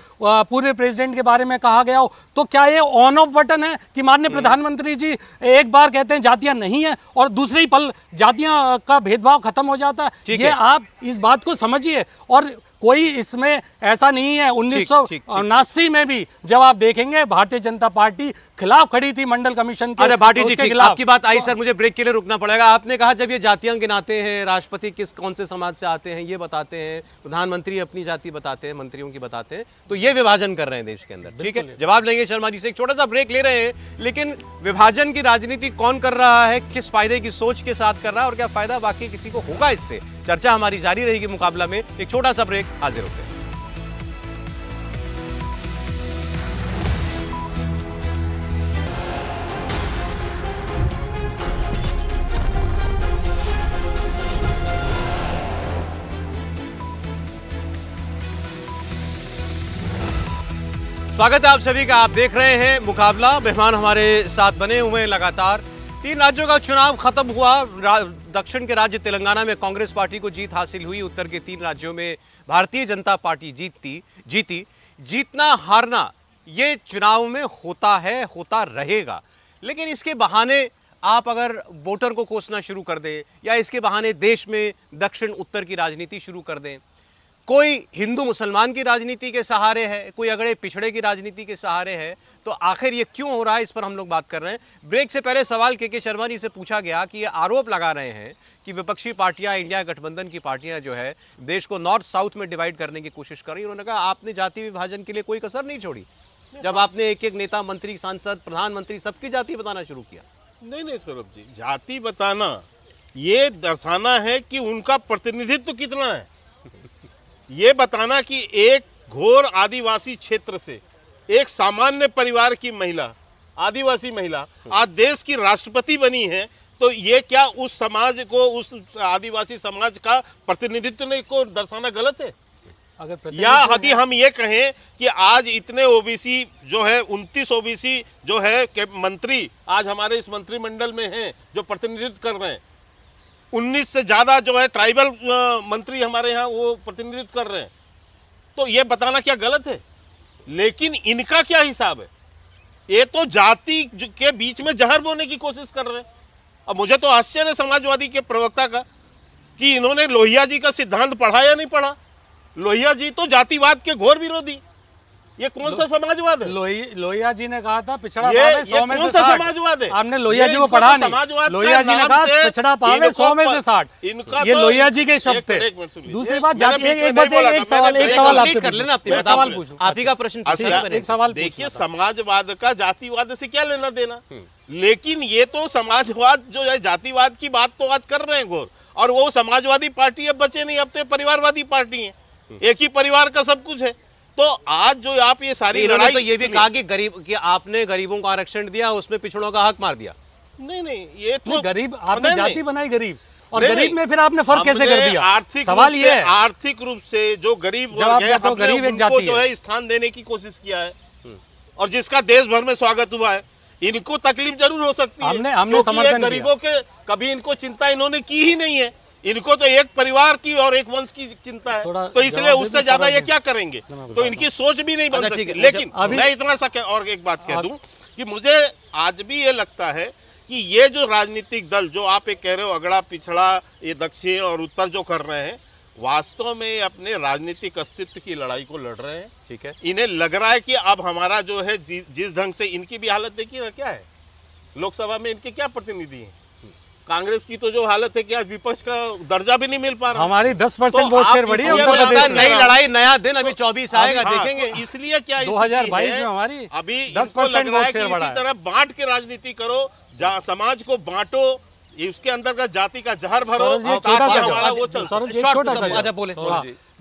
पूर्व प्रेसिडेंट के बारे में कहा गया हो, तो क्या ये ऑन ऑफ बटन है कि माननीय प्रधानमंत्री जी एक बार कहते हैं जातियाँ नहीं है और दूसरे ही पल जातियाँ का भेदभाव खत्म हो जाता है? ये आप इस बात को समझिए। और कोई इसमें ऐसा नहीं है, 1979 में भी जब आप देखेंगे भारतीय जनता पार्टी खिलाफ खड़ी थी मंडल कमीशन के। अरे भाटी जी आपकी बात आई, सर मुझे ब्रेक के लिए रुकना पड़ेगा। आपने कहा जब ये जातियां गिनाते हैं, राष्ट्रपति कौन से समाज से आते हैं ये बताते हैं, प्रधानमंत्री अपनी जाति बताते हैं, मंत्रियों की बताते हैं, तो ये विभाजन कर रहे हैं देश के अंदर। ठीक है, जवाब लेंगे शर्मा जी से, एक छोटा सा ब्रेक ले रहे हैं। लेकिन विभाजन की राजनीति कौन कर रहा है, किस फायदे की सोच के साथ कर रहा है, और क्या फायदा बाकी किसी को होगा, इससे चर्चा हमारी जारी रहेगी मुकाबला में। एक छोटा सा ब्रेक, हाजिर होते हैं। स्वागत है आप सभी का, आप देख रहे हैं मुकाबला। मेहमान हमारे साथ बने हुए हैं लगातार। 3 राज्यों का चुनाव खत्म हुआ। दक्षिण के राज्य तेलंगाना में कांग्रेस पार्टी को जीत हासिल हुई, उत्तर के 3 राज्यों में भारतीय जनता पार्टी जीती। जीतना हारना ये चुनाव में होता है, होता रहेगा। लेकिन इसके बहाने आप अगर वोटर को कोसना शुरू कर दें, या इसके बहाने देश में दक्षिण उत्तर की राजनीति शुरू कर दें, कोई हिंदू मुसलमान की राजनीति के सहारे है, कोई अगड़े पिछड़े की राजनीति के सहारे है, तो आखिर ये क्यों हो रहा है, इस पर हम लोग बात कर रहे हैं। ब्रेक से पहले सवाल के.के. शर्मा जी से पूछा गया कि ये आरोप लगा रहे हैं कि विपक्षी पार्टियां, इंडिया गठबंधन की पार्टियां जो है देश को नॉर्थ साउथ में डिवाइड करने की कोशिश कर रही है। उन्होंने कहा आपने जाति विभाजन के लिए कोई कसर नहीं छोड़ी, जब आपने एक एक नेता, मंत्री, सांसद, प्रधानमंत्री सबकी जाति बताना शुरू किया। नहीं सौरभ जी, जाति बताना ये दर्शाना है कि उनका प्रतिनिधित्व कितना है। ये बताना कि एक घोर आदिवासी क्षेत्र से एक सामान्य परिवार की महिला, आदिवासी महिला आज देश की राष्ट्रपति बनी है, तो ये क्या उस समाज को, उस आदिवासी समाज का प्रतिनिधित्व को दर्शाना गलत है? या यदि हम ये कहें कि आज इतने ओबीसी जो है 29 ओबीसी जो है के मंत्री आज हमारे इस मंत्रिमंडल में हैं जो प्रतिनिधित्व कर रहे हैं, 19 से ज़्यादा जो है ट्राइबल मंत्री हमारे यहाँ वो प्रतिनिधित्व कर रहे हैं, तो ये बताना क्या गलत है? लेकिन इनका क्या हिसाब है? ये तो जाति के बीच में जहर बोने की कोशिश कर रहे हैं। अब मुझे तो आश्चर्य समाजवादी के प्रवक्ता का कि इन्होंने लोहिया जी का सिद्धांत पढ़ा या नहीं पढ़ा। लोहिया जी तो जातिवाद के घोर विरोधी, ये कौन सा समाजवाद है? लोहिया जी ने कहा था पिछड़ा पावे 100 में से 60। समाजवाद है, हमने लोहिया जी को पढ़ा नहीं। लोहिया जी ने कहा पिछड़ा पावे 100 में से 60, ये लोहिया जी के शब्द थे। दूसरी बात, आप ही का प्रश्न देखिए, समाजवाद का जातिवाद से क्या लेना देना? लेकिन ये तो समाजवाद जो है जातिवाद की बात तो आज कर रहे हैं घोर, और वो समाजवादी पार्टी अब बचे नहीं, अब तो परिवारवादी पार्टी है, एक ही परिवार का सब कुछ है। तो आज जो आप ये सारी लड़ाई, तो ये भी कहा कि गरीब कि आपने गरीबों को आरक्षण दिया, उसमें पिछड़ों का हक मार दिया। नहीं नहीं, ये तो गरीब आपने जाति बनाई गरीब, और गरीब में फिर आपने फर्क कैसे कर दिया? आर्थिक सवाल ये है, आर्थिक रूप से जो गरीब वर्ग जो है स्थान देने की कोशिश किया है, और जिसका देश भर में स्वागत हुआ है। इनको तकलीफ जरूर हो सकती है, हमने समर्थन गरीबों के कभी इनको चिंता इन्होंने की ही नहीं है। इनको तो एक परिवार की और एक वंश की चिंता है, तो इसलिए उससे ज्यादा ये क्या करेंगे? तो इनकी सोच भी नहीं बन सकती। लेकिन मैं इतना सा और एक बात कह दूं कि मुझे आज भी ये लगता है कि ये जो राजनीतिक दल जो आप एक कह रहे हो अगड़ा पिछड़ा, ये दक्षिण और उत्तर जो कर रहे हैं, वास्तव में अपने राजनीतिक अस्तित्व की लड़ाई को लड़ रहे हैं। ठीक है, इन्हें लग रहा है कि अब हमारा जो है जिस ढंग से इनकी भी हालत देखिए ना क्या है, लोकसभा में इनके क्या प्रतिनिधि हैं, कांग्रेस की तो जो हालत है कि आज विपक्ष का दर्जा भी नहीं मिल पा रहा। हमारी 10% वोट शेयर बढ़ी है, नई लड़ाई नया दिन, अभी 24 आएगा देखेंगे। इसलिए क्या 2022 में हमारी अभी 10% वोट शेयर बढ़ा है। इसी तरह बांट के राजनीति करो, समाज को बांटो, इसके अंदर का जाति का जहर भरो, हमारा वो चल।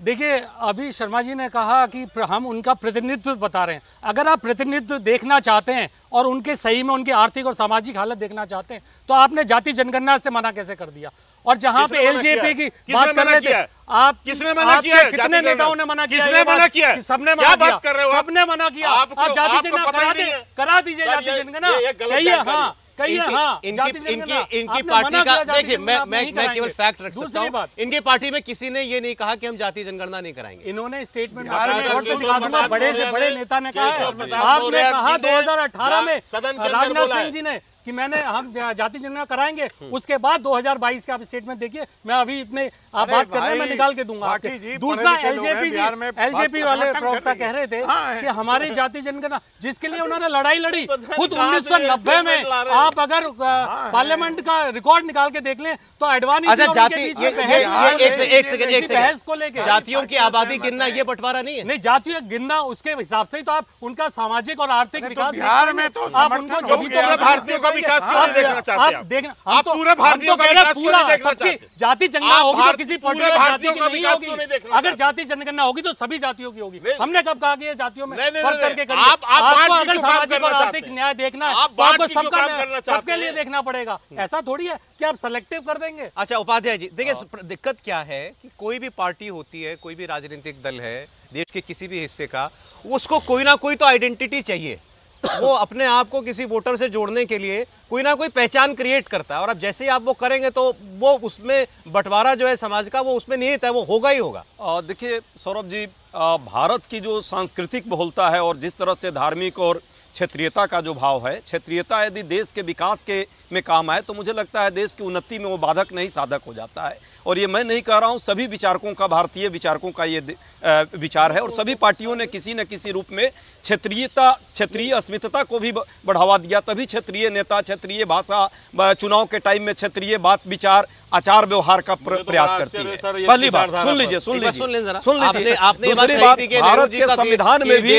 देखिए, अभी शर्मा जी ने कहा कि हम उनका प्रतिनिधित्व बता रहे हैं। अगर आप प्रतिनिधित्व देखना चाहते हैं और उनके सही में उनकी आर्थिक और सामाजिक हालत देखना चाहते हैं, तो आपने जाति जनगणना से मना कैसे कर दिया? और जहाँ पे एलजेपी की बात कर रहे थे आप, किसने मना किया? कितने नेताओं ने मना किया? किसने मना किया? सबने मना किया, सबने मना किया। आप जाति जनगणना करा दीजिए, जाति जनगणना। हाँ, इनकी पार्टी का देखिए, मैं केवल फैक्ट रख सकता हूं। इनकी पार्टी में किसी ने ये नहीं कहा कि हम जाति जनगणना नहीं कराएंगे। इन्होंने स्टेटमेंट में बड़े से बड़े नेता ने कहा, आपने कहा 2018 में राजनाथ सिंह जी ने कि मैंने हम जाति जनगणना कराएंगे, उसके बाद 2022 का आप स्टेटमेंट देखिए। मैं अभी इतने आप बात कर रहे हैं, मैं निकाल के दूंगा। दूसरा, एलजेपी वाले प्रवक्ता कह रहे थे कि हमारी जाति जनगणना जिसके लिए उन्होंने लड़ाई लड़ी खुद 1990 में, आप अगर पार्लियामेंट का रिकॉर्ड निकाल के देख लें तो अडवाणी को लेकर जातियों की आबादी गिनना, ये बंटवारा नहीं है, नहीं जातियों गिनना, उसके हिसाब से तो आप उनका सामाजिक और आर्थिक विकास भारतीयों विकास देखना चाहते हैं। देखना आप पूरे भारतीयों का विकास पूरा जाति जनगणना होगी तो किसी भारतीयों का विकास नहीं देखना। अगर जाति जनगणना होगी तो सभी जातियों की होगी। हमने कब कहा कि जातियों में फर्क करके करें? आपको अगर सामाजिक और आर्थिक न्याय देखना है तो आपको सबके लिए देखना पड़ेगा। ऐसा थोड़ी है कि आप सेलेक्टिव कर देंगे। अच्छा उपाध्याय जी, देखिए दिक्कत क्या है कि कोई भी पार्टी होती है, कोई भी राजनीतिक दल है देश के किसी भी हिस्से का, उसको कोई ना कोई तो आइडेंटिटी चाहिए। वो अपने आप को किसी वोटर से जोड़ने के लिए कोई ना कोई पहचान क्रिएट करता है, और अब जैसे ही आप वो करेंगे तो वो उसमें बंटवारा जो है समाज का वो उसमें निहित है, वो होगा ही होगा। देखिए सौरभ जी, भारत की जो सांस्कृतिक बहुलता है और जिस तरह से धार्मिक और क्षेत्रीयता का जो भाव है, क्षेत्रीयता यदि देश के विकास के में काम आए तो मुझे लगता है देश की उन्नति में वो बाधक नहीं साधक हो जाता है। और ये मैं नहीं कह रहा हूँ, सभी विचारकों का, भारतीय विचारकों का ये विचार है, और सभी पार्टियों ने किसी न किसी रूप में क्षेत्रीयता, क्षेत्रीय अस्मिता को भी बढ़ावा दिया, तभी क्षेत्रीय नेता, क्षेत्रीय भाषा, चुनाव के टाइम में क्षेत्रीय बात विचार, आचार व्यवहार का प्रयास करती है। पहली बात सुन लीजिए। भारत के संविधान में भी,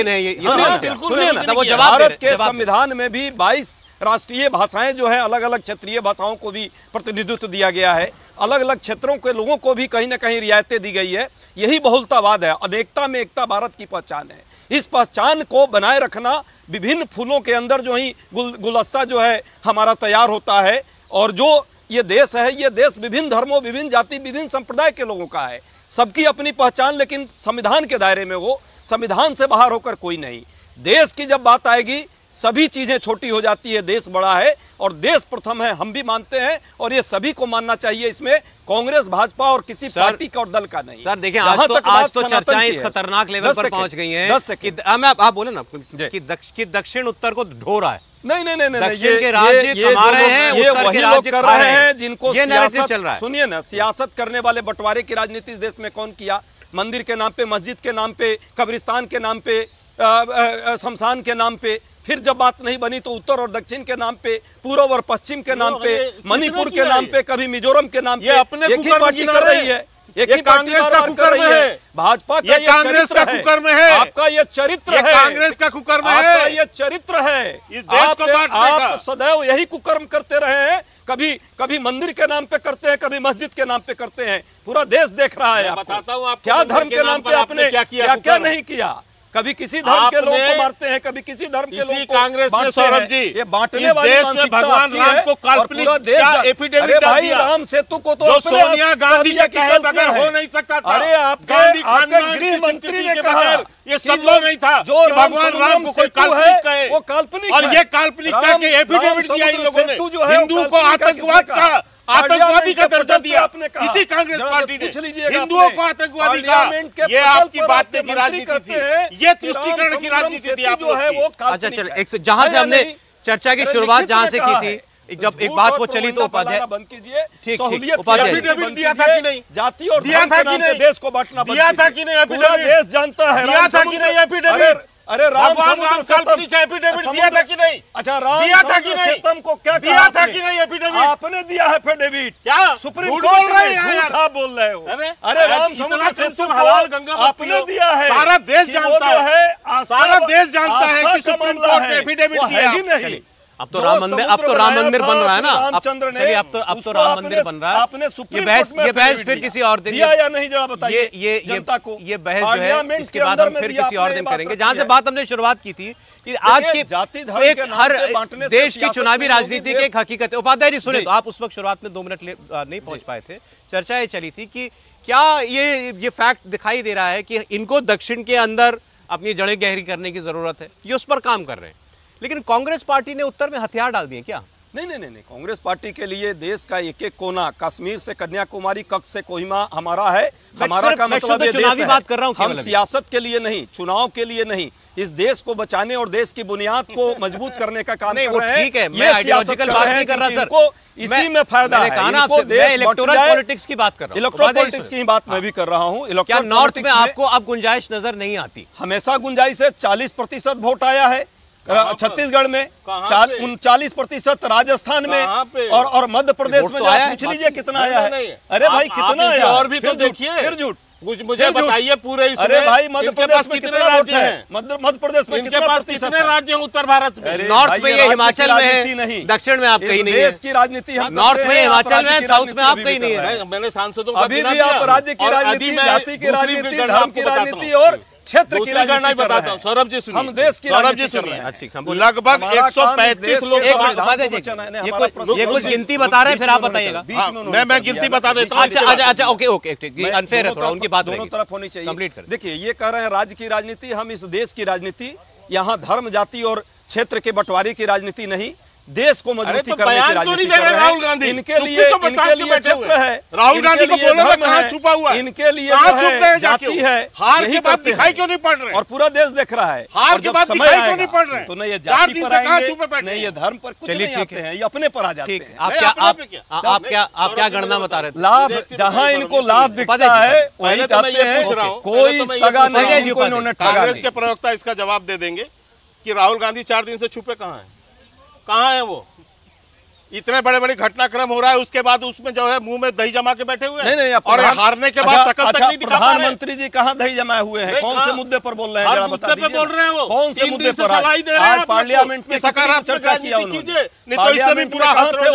भारत के संविधान में भी 22 राष्ट्रीय भाषाएं जो है, अलग अलग क्षेत्रीय भाषाओं को भी प्रतिनिधित्व दिया गया है, अलग अलग क्षेत्रों के लोगों को भी कहीं ना कहीं रियायतें दी गई है। यही बहुलतावाद है, अनेकता में एकता भारत की पहचान है। इस पहचान को बनाए रखना, विभिन्न फूलों के अंदर जो ही गुलदस्ता जो है हमारा तैयार होता है, और जो ये देश है, ये देश विभिन्न धर्मों, विभिन्न जाति, विभिन्न संप्रदाय के लोगों का है, सबकी अपनी पहचान, लेकिन संविधान के दायरे में हो, संविधान से बाहर होकर कोई नहीं। देश की जब बात आएगी सभी चीज़ें छोटी हो जाती है। देश बड़ा है और देश प्रथम है, हम भी मानते हैं और ये सभी को मानना चाहिए, इसमें कांग्रेस, भाजपा और किसी पार्टी का और दल का नहीं। सर देखिए, आज तो चर्चाएं इस खतरनाक लेवल पर पहुंच गई हैं कि आप बोले ना कि दक्षिण उत्तर को ढो रहा है। नहीं, ये वही लोग कर रहे हैं जिनको सियासत, सुनिए ना, सियासत करने वाले, बंटवारे की राजनीति इस देश में कौन किया? मंदिर के नाम पे, मस्जिद के नाम पे, कब्रिस्तान के नाम पे, शमशान के नाम पे। फिर जब बात नहीं बनी तो उत्तर और दक्षिण के नाम पे, पूर्व और पश्चिम के नाम पे, मणिपुर के नाम पे, कभी मिजोरम के नाम पे, एक ही पार्टी कर रही है, एक ही पार्टी कर रही है। भाजपा का चरित्र है, आपका ये चरित्र है, कांग्रेस का कुकर्म है, आपका ये चरित्र है। इस देश को आप सदैव यही कुकर्म करते रहे हैं, कभी मंदिर के नाम पे करते हैं, कभी मस्जिद के नाम पे करते हैं। पूरा देश देख रहा है आपको, क्या धर्म के नाम पे आपने क्या क्या नहीं किया। कभी किसी धर्म के लोगों को मारते हैं, कभी किसी धर्म के लोगों को कांग्रेस ने, सौरभ जी, ये बांटने वाली मानसिकता है और पूरा देश एपिडेमिक। भाई राम सेतु को तो सोनिया गांधी की कल्पना हो नहीं सकता था। अरे आपके गृह मंत्री ने कहा ये संभव नहीं था, जो भगवान राम को कोई काल्पनिक है वो काल्पनिक, और ये काल्पनिकता के एपिडेमिक दिया इन लोगों ने। हिंदू को आतंकवाद का, आतंकवादी का दर्जा दिया आपने, इसी कांग्रेस पार्टी ने हिंदुओं को आतंकवादी का। ये आपकी बातें की राजनीति है, ये तुष्टिकरण की राजनीति थी आप लोगों की। अच्छा चलो, जहाँ से हमने चर्चा की शुरुआत जहाँ से की थी, जब एक बात वो चली तो उपाध्याय बंद कीजिए, ठीक, जाति और देश को बांटना दिया था कि नहीं? पूरा देश जानता है दिया था कि नहीं एफिडेविट? अरे राम दिया था कि नहीं? अच्छा राम दिया था कि नहीं? को क्या दिया था कि नहीं एफिडेविट? आपने दिया है एफिडेविट, क्या सुप्रीम कोर्ट में झूठ आप बोल रहे हो? अरे राम समुद्र सेतु हलाल गंगा आपने दिया है, सारा देश जानता है, सारा देश जानता है कि सुप्रीम कोर्ट ने एफिडेविट दिया ही नहीं। अब तो राम मंदिर बन रहा है ना, अब तो राम मंदिर बन रहा है। आपने सुप्रीम कोर्ट में ये बहस फिर किसी और दिन दिया या नहीं जरा बताइए, ये जनता को ये बहस जो है इसके बाद हम फिर किसी और दिन करेंगे। जहाँ से बात हमने शुरुआत की थी कि आज के जाति धर्म के हर देश की चुनावी राजनीति की एक हकीकत है। उपाध्याय जी सुने, आप उस वक्त शुरुआत में 2 मिनट नहीं पहुँच पाए थे, चर्चा ये चली थी कि क्या ये फैक्ट दिखाई दे रहा है कि इनको दक्षिण के अंदर अपनी जड़ें गहरी करने की जरूरत है, ये उस पर काम कर रहे हैं, लेकिन कांग्रेस पार्टी ने उत्तर में हथियार डाल दिए क्या? नहीं, कांग्रेस पार्टी के लिए देश का एक एक कोना, कश्मीर से कन्याकुमारी, कच्छ से कोहिमा हमारा है। हमारा का मतलब ये देश है। बात कर रहा हूं, हम सियासत के लिए नहीं, चुनाव के लिए नहीं, इस देश को बचाने और देश की बुनियाद को मजबूत करने का काम कर रहे हैं। ये आइडियोलॉजिकल बात नहीं कर रहा सर, इनको इसी में फायदा है। इलेक्टोरल पॉलिटिक्स की बात कर रहा हूं, इलेक्टोरल पॉलिटिक्स की बात मैं भी कर रहा हूं। क्या नॉर्थ में आपको अब गुंजाइश नजर नहीं आती? हमेशा गुंजाइश है। 40% वोट आया है छत्तीसगढ़ में, 39% राजस्थान में और मध्य प्रदेश में। पूछ लीजिए कितना आया है। अरे भाई कितना आया, और भी तो देखिए, फिर झूठ मुझे बताइए पूरे। अरे भाई मध्य प्रदेश में कितने राज्य हैं? मध्य प्रदेश में कितने राज्य हैं? उत्तर भारत में, नॉर्थ में, हिमाचल में नहीं, दक्षिण में आप कहीं नहीं है। देश की राजनीति हम नॉर्थ में, हिमाचल में, साउथ में आप कहीं नहीं है। मैंने सांसदों को अभी भी आप राज्य की राजनीति, जाति की राजनीति, धर्म की राजनीति और क्षेत्र की राजनीति बताता हूँ। सौरभ जी सुनिए, हम देश की राजनीति सुनिए। लगभग 135 लोग, ये कुछ गिनती बता रहे हैं, फिर आप बताइएगा, मैं गिनती बता देता हूँ। अच्छा ओके, अनफेयर है थोड़ा, उनकी बात दोनों तरफ होनी चाहिए, कंप्लीट करें। देखिए ये कह रहे हैं राज्य की राजनीति, हम इस देश की राजनीति, यहाँ धर्म, जाति और क्षेत्र के बंटवारे की राजनीति नहीं, देश को मजबूती करने की राजनीति कर रहे हैं। राहुल गांधी इनके लिए क्षेत्र है, राहुल गांधी को बोलो ना कहां छुपा हुआ है, इनके लिए जाति है। हार के बाद दिखाई क्यों नहीं पड़ रहे और पूरा देश देख रहा है? हार के बाद दिखाई क्यों नहीं पड़ रहे? तो नहीं ये जाति पर आएंगे, नहीं ये धर्म पर, कुछ नहीं आते हैं, ये अपने पर आ जाते हैं। आप क्या गणना बता रहे थे? लाभ, जहाँ इनको लाभ दिखता है वही चाहते हैं, कोई सगा नहीं। कांग्रेस के प्रवक्ता इसका जवाब दे देंगे कि राहुल गांधी 4 दिन से छुपे कहाँ है, कहाँ है वो? इतने बड़े बड़े घटनाक्रम हो रहा है, उसके बाद उसमें जो है मुंह में दही जमा के बैठे हुए हैं। नहीं, और हारने के बाद शकल तक नहीं दिखा रहे। प्रधानमंत्री जी कहाँ दही जमाए हुए हैं? कौन से मुद्दे पर बोल रहे हैं जरा बता दीजिए, बोल रहे हैं वो कौन से मुद्दे पर? आज पार्लियामेंट में सकारात्मक चर्चा किया उन्होंने, पार्लियामेंट पूरा हाथ होगा।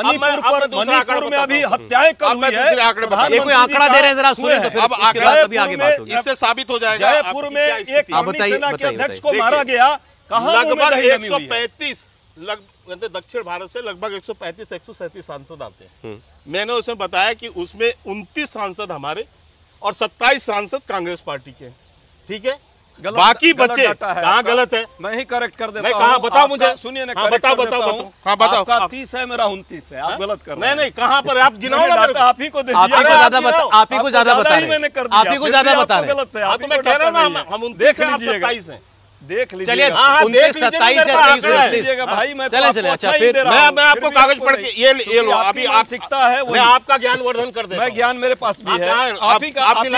मणिपुर में अभी हत्याएं कल हुई है, प्रधानमंत्री आंकड़ा दे रहे हैं, जरा सुने तो फिर आगे आगे बात होगी। इससे साबित हो जाएगा। जयपुर में एक सेना के अध्यक्ष को मारा गया, कहाँ? 135 कहते दक्षिण भारत से लगभग 135-137 सांसद आते हैं। मैंने उसमें बताया कि उसमें 29 सांसद हमारे और 27 सांसद कांग्रेस पार्टी के, ठीक है, बाकी बच्चे कहाँ गलत है मैं ही करेक्ट कर देता हूँ। बताओ मुझे, सुनिए ना, बताओ, 30 है मेरा 29 है, आप गलत कर रहे हैं। नहीं, कहाँ पर आप गिनाओ ना, आप ही को दे दिया, आप ही को ज्यादा बता रहे हैं, आप ही को ज्यादा बता रहे हैं, गलत है। आप मैं कह रहा हूँ ना, हम देख लीजिए 27 है, देख लीजिए 27 भाई। मैं अच्छा फिर मैं आपको कागज पढ़ के ये लो, अभी आप सीखता है वो आपका ज्ञान वर्धन कर दे, मैं ज्ञान मेरे पास भी है, आप ही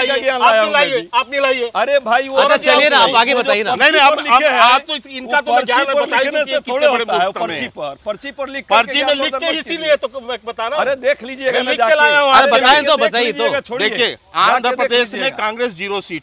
लाइए। अरे भाई वो चलिए ना, आप आगे बताइए ना। नहीं आप तो इनका तो पर्ची पर पर्ची में लिख के, इसीलिए तो मैं बता रहा हूँ। अरे देख लीजिएगा, बताए तो बताइए तो। छोड़िए, आंध्र प्रदेश में कांग्रेस 0 सीट,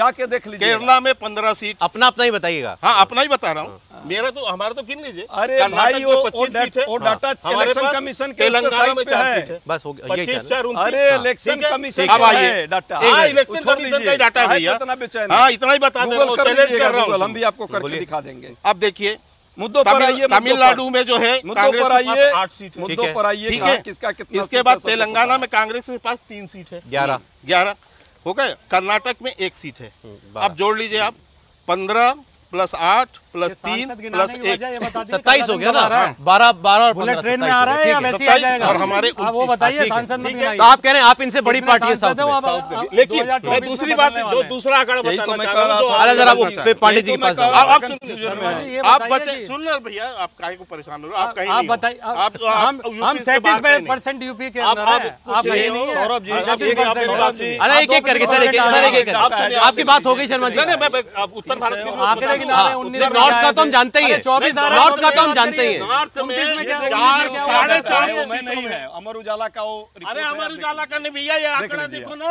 जाके देख लीजिए। केरला में 15 सीट, अपना अपना ही बताइएगा। हाँ अपना ही बता रहा हूँ, मेरा तो हमारा तो गिन लीजिए। अरे भाई वो डाटा इलेक्शन कमीशन के साइट पे है, बस हो गया 25-4-29। अरे इलेक्शन कमीशन का है डाटा, हां इलेक्शन कमीशन का डाटा है भैया, इतना बेचैन। हां इतना ही बता दे, चैलेंज कर रहा हूं, हम भी आपको करके दिखा देंगे। अब देखिए मुद्दों पर आइए, तमिलनाडु में जो है कांग्रेस के पास 8 सीट, मुद्दों पर आइए किसका कितना। इसके बाद तेलंगाना में कांग्रेस के पास 3 सीट है, 11 हो गए। कर्नाटक में 1 सीट है, अब जोड़ लीजिए आप, 15 + 8 + 3 + 1 27 हो गया ना, 12 और 15 और हमारे वो बताइए सांसद में। तो आप कह रहे हैं आप इनसे बड़ी पार्टी है साउथ में, लेकिन मैं दूसरी बात जो दूसरा आंकड़ा बताना चाह रहा हूं, जरा पांडे जी के पास आप बचे। सुन लो भैया, आप काहे को परेशान हो रहे हो, आप कहीं नहीं बताइए। हम 37% यूपी के अंदर है, आप कहीं नहीं। सौरभ जी, अरे एक एक करके सर, एक एक करके आपकी बात हो गई शर्मा जी। नहीं मैं उत्तर भारत के नॉर्थ का तो हम जानते ही है, नॉर्थ का तो हम जानते ही है। मैं नहीं है अमर उजाला का वो, अरे अमर उजाला का नहीं भैया, ये आंकड़ा देखो ना,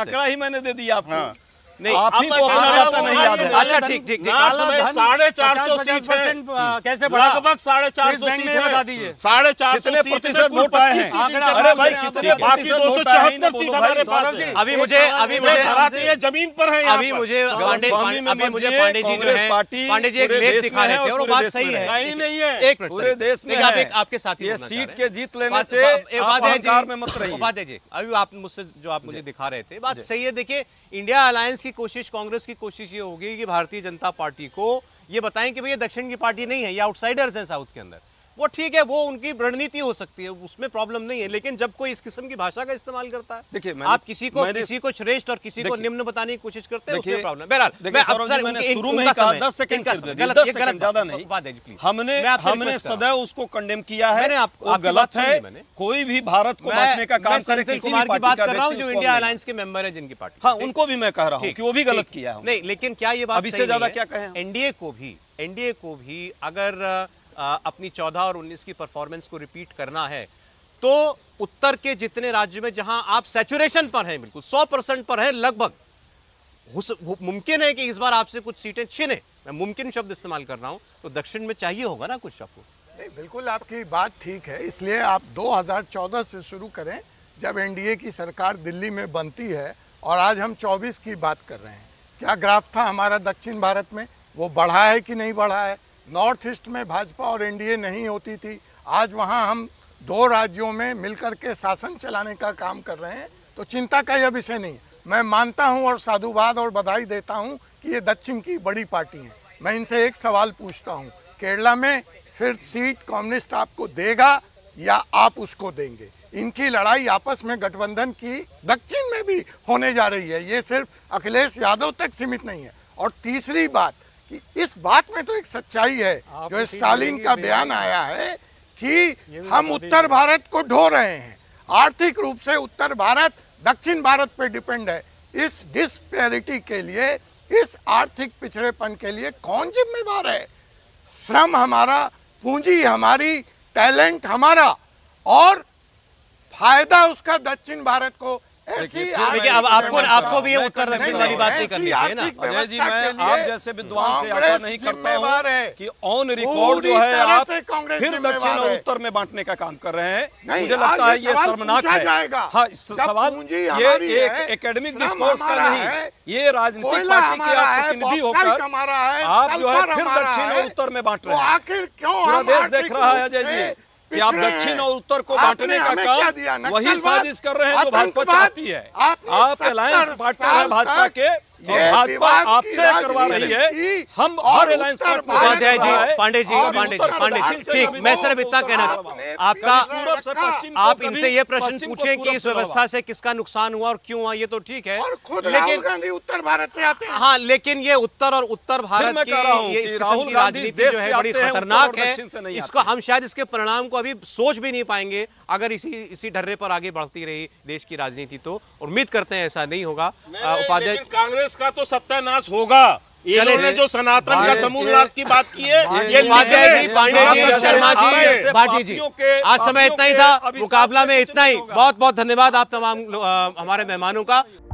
आंकड़ा ही मैंने दे दिया आपको। नहीं आपको नहीं याद है, अच्छा ठीक ठीक ठीक। 450 सीट कैसे बढ़ा, लगभग 450 सीट है, बता दीजिए 450 प्रतिशत वोट आए हैं। अरे भाई कितने, बाकी 274 सीट हमारे पास। अभी मुझे जमीन पर है, अभी मुझे पांडे जी जो है, पांडे जी एक लेख दिखा रहे थे और बात सही है, नहीं है एक पूरे देश में आपके साथी सीट के जीत लेने से उपाध्याय जी, अभी आप मुझसे जो आप मुझे दिखा रहे थे बात सही है। देखिए इंडिया अलायंस की कोशिश, कांग्रेस की कोशिश ये होगी कि भारतीय जनता पार्टी को ये बताएं कि भैया दक्षिण की पार्टी नहीं है, ये आउटसाइडर्स हैं साउथ के अंदर। वो ठीक है, वो उनकी रणनीति हो सकती है, उसमें प्रॉब्लम नहीं है, लेकिन जब कोई इस किस्म की भाषा का इस्तेमाल करता है, देखिए आप किसी को श्रेष्ठ और किसी को निम्न बताने की कोशिश करते हैं, उसमें प्रॉब्लम। बहरहाल मैंने शुरू में ही कहा 10 सेकंड ज्यादा नहीं, हमने सदैव उसको कंडेम किया है, गलत है। कोई भी भारत को बांटने का काम करे, किसी की बात कर रहा हूं जो इंडिया अलायंस के मेंबर है, जिनकी पार्टी, हाँ उनको भी मैं कह रहा हूँ कि वो भी गलत किया है। नहीं लेकिन क्या ये बात इससे ज्यादा क्या कहें, एनडीए को भी अगर अपनी 14 और 19 की परफॉर्मेंस को रिपीट करना है तो उत्तर के जितने राज्यों में जहां आप सैचुरेशन पर हैं, बिल्कुल 100% पर हैं लगभग, मुमकिन है कि इस बार आपसे कुछ सीटें छीने, मैं मुमकिन शब्द इस्तेमाल कर रहा हूं, तो दक्षिण में चाहिए होगा ना कुछ आपको। नहीं बिल्कुल आपकी बात ठीक है, इसलिए आप 2014 से शुरू करें जब एनडीए की सरकार दिल्ली में बनती है, और आज हम 24 की बात कर रहे हैं। क्या ग्राफ था हमारा दक्षिण भारत में, वो बढ़ा है कि नहीं बढ़ा है। नॉर्थ ईस्ट में भाजपा और एनडीए नहीं होती थी, आज वहाँ हम 2 राज्यों में मिलकर के शासन चलाने का काम कर रहे हैं, तो चिंता का यह विषय नहीं। मैं मानता हूँ और साधुवाद और बधाई देता हूँ कि ये दक्षिण की बड़ी पार्टी है। मैं इनसे एक सवाल पूछता हूँ, केरला में फिर सीट कम्युनिस्ट आपको देगा या आप उसको देंगे? इनकी लड़ाई आपस में गठबंधन की दक्षिण में भी होने जा रही है, ये सिर्फ अखिलेश यादव तक सीमित नहीं है। और तीसरी बात कि इस बात में तो एक सच्चाई है जो स्टालिन का बयान आया है कि हम उत्तर भारत को ढो रहे हैं, आर्थिक रूप से उत्तर भारत दक्षिण भारत पर डिपेंड है। इस डिस्पैरिटी के लिए, इस आर्थिक पिछड़ेपन के लिए कौन जिम्मेदार है? श्रम हमारा, पूंजी हमारी, टैलेंट हमारा, और फायदा उसका दक्षिण भारत को देखिए अब आपको भी उत्तर दक्षिण वाली बात नहीं करनी है ना अजय जी, मैं आप जैसे विद्वान से आशा नहीं करता हूं कि ऑन रिकॉर्ड जो है आप फिर दक्षिण और उत्तर में बांटने का काम कर रहे हैं। मुझे लगता है ये शर्मनाक है। हाँ, सवाल ये एक एकेडमिक डिस्कोर्स का नहीं, ये राजनीतिक पार्टी के आप प्रतिनिधि होकर आप जो है फिर दक्षिण और उत्तर में बांट रहे हैं। आखिर क्यों पूरा देश देख रहा है अजय जी कि आप दक्षिण और उत्तर को बांटने का काम वही साजिश कर रहे हैं जो भाजपा चाहती है। आप अलायंस पार्टनर है भाजपा के, भाजपा आपसे करवा रही है। हम और अलायंस पार्टनर जी पांडे जी ठीक, मैं सिर्फ इतना कहना आपका आप इनसे ये प्रश्न पूछें कि इस व्यवस्था से किसका नुकसान हुआ और क्यों हुआ, ये तो ठीक है, लेकिन उत्तर भारत से आते हैं। हाँ, लेकिन ये उत्तर और उत्तर भारत की राहुल राजनीति जो है बड़ी खतरनाक है। इसको हम शायद इसके परिणाम को अभी सोच भी नहीं पाएंगे अगर इसी ढर्रे पर आगे बढ़ती रही देश की राजनीति, तो उम्मीद करते हैं ऐसा नहीं होगा। उपाध्याय कांग्रेस का तो सत्यानाश होगा, इन्होंने जो सनातन का समूल नाश की बात की है। ये उपाध्याय जी, पांडे जी, शर्मा जी, भाटी जी, आज समय इतना ही था, मुकाबला में इतना ही। बहुत बहुत धन्यवाद आप तमाम हमारे मेहमानों का।